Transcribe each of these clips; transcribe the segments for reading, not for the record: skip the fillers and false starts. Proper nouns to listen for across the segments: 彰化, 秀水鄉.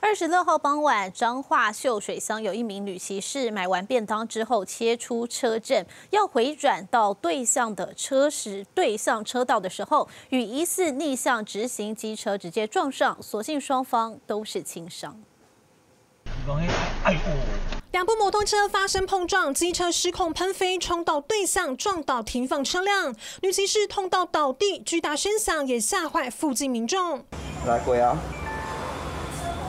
26号傍晚，彰化秀水乡有一名女骑士买完便当之后切出车阵，要回转到对向车道的时候，与疑似逆向直行机车直接撞上，所幸双方都是轻伤。 两部摩托车发生碰撞，机车失控喷飞，冲到对向，撞倒停放车辆，女骑士痛到倒地，巨大声响也吓坏附近民众。来鬼啊！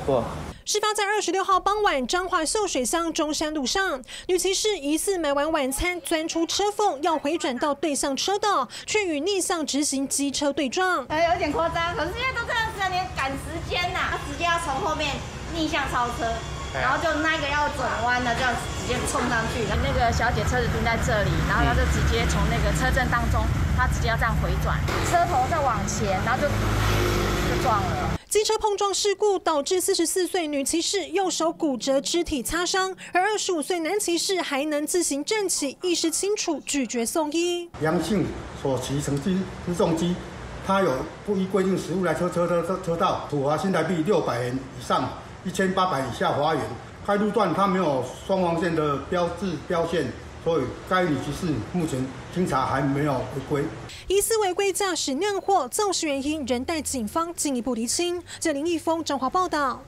过。 事发在26号傍晚，彰化秀水乡中山路上，女骑士疑似买完晚餐钻出车缝，要回转到对向车道，却与逆向直行机车对撞。有点夸张，可是因为都这样子，你赶时间呐，他直接要从后面逆向超车，然后就那个要转弯的，就要直接冲上去。那个小姐车子停在这里，然后她就直接从那个车阵当中，她直接要这样回转，车头再往前，然后就撞了。 机车碰撞事故导致44岁女骑士右手骨折，肢体擦伤，而25岁男骑士还能自行站起，意识清楚，拒绝送医。杨姓所骑乘机，他有不依规定食物来车道，处罚新台币600元以上1800以下罚元。该路段他没有双黄线的标线。 所以该女骑士目前经查还没有违规，疑似违规驾驶酿祸，肇事原因仍待警方进一步厘清。记者林义峰、张华报道。